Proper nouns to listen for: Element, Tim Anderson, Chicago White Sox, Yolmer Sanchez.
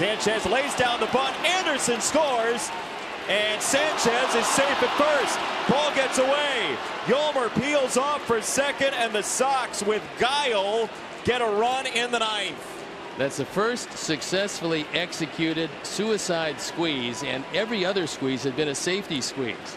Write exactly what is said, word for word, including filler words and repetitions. Sanchez lays down the bunt. Anderson scores, and Sanchez is safe at first. Ball gets away. Yolmer peels off for second, and the Sox with guile get a run in the ninth. That's the first successfully executed suicide squeeze, and every other squeeze had been a safety squeeze.